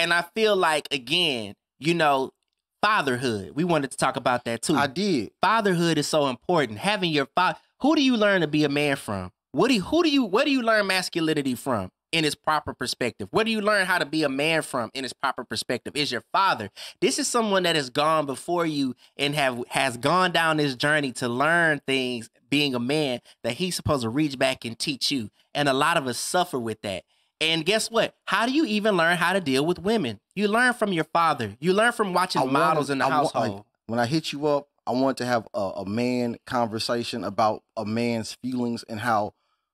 And I feel like, again, you know, fatherhood. We wanted to talk about that too. I did. Fatherhood is so important. Having your father. Who do you learn to be a man from? What do you learn masculinity from in its proper perspective? What do you learn how to be a man from in its proper perspective? Is your father. This is someone that has gone before you and has gone down this journey to learn things, being a man, that he's supposed to reach back and teach you. And a lot of us suffer with that. And guess what? How do you even learn how to deal with women? You learn from your father. You learn from watching models in the household. When I hit you up, I want to have a man conversation about a man's feelings and how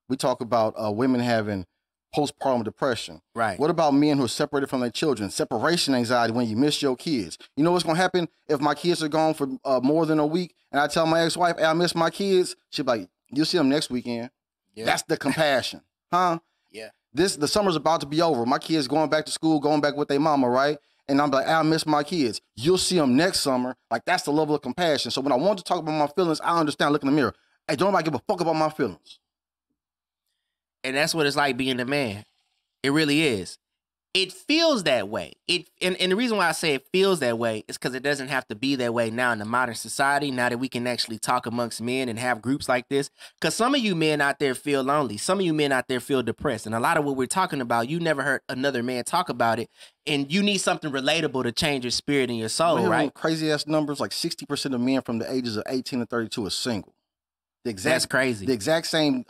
we talk about women having postpartum depression. Right. What about men who are separated from their children? Separation anxiety when you miss your kids. You know what's going to happen if my kids are gone for more than a week and I tell my ex-wife, hey, I miss my kids? She'll be like, you'll see them next weekend. Yeah. That's the compassion. Huh? Yeah. The summer's about to be over. My kids going back to school, going back with their mama, right? And I'm like, I miss my kids. You'll see them next summer. Like, that's the level of compassion. So when I want to talk about my feelings, I understand. Look in the mirror. Hey, don't nobody give a fuck about my feelings. And that's what it's like being a man. It really is. It feels that way. And the reason why I say it feels that way is because it doesn't have to be that way now in the modern society, now that we can actually talk amongst men and have groups like this. Because some of you men out there feel lonely. Some of you men out there feel depressed. And a lot of what we're talking about, you never heard another man talk about it. And you need something relatable to change your spirit and your soul, right? Crazy-ass numbers, like 60% of men from the ages of 18 to 32 are single. That's crazy. The exact same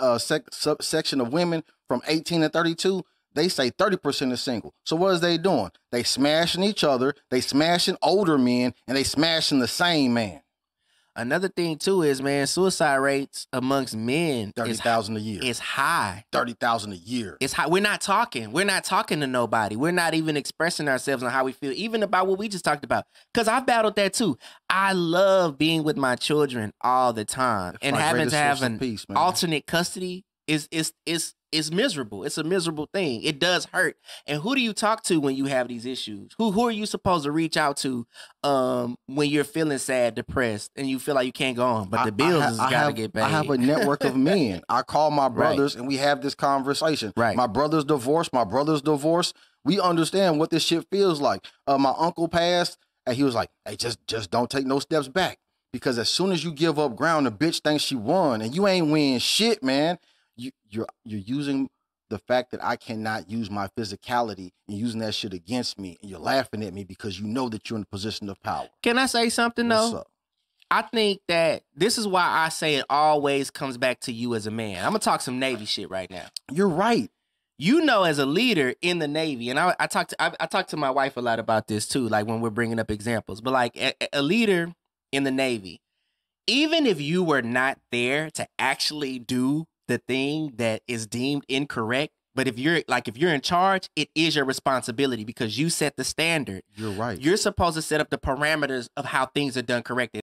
subsection of women from 18 to 32, they say 30% is single. So what is they doing? They smashing each other, they smashing older men, and they smashing the same man. Another thing too is, man, suicide rates amongst men 30,000 a year. It's high. 30,000 a year. It's high. We're not talking. We're not talking to nobody. We're not even expressing ourselves on how we feel, even about what we just talked about. Because I battled that too. I love being with my children all the time, and having to have an alternate custody is miserable. It's a miserable thing. It does hurt. And who do you talk to when you have these issues? Who are you supposed to reach out to when you're feeling sad, depressed, and you feel like you can't go on? But the bills has got to get paid. I have a network of men. I call my brothers and we have this conversation. Right. My brother's divorced. My brother's divorced. We understand what this shit feels like. My uncle passed and he was like, hey, just don't take no steps back. Because as soon as you give up ground, the bitch thinks she won and you ain't winning shit, man. You're using the fact that I cannot use my physicality and using that shit against me, and you're laughing at me because you know that you're in a position of power. Can I say something though? What's up? I think that this is why I say it always comes back to you as a man. I'm gonna talk some Navy shit right now. You're right. You know, as a leader in the Navy, and I talk to my wife a lot about this too, like when we're bringing up examples. But like a leader in the Navy, even if you were not there to actually do the thing that is deemed incorrect, but if you're in charge, it is your responsibility because you set the standard. You're right. You're supposed to set up the parameters of how things are done correctly.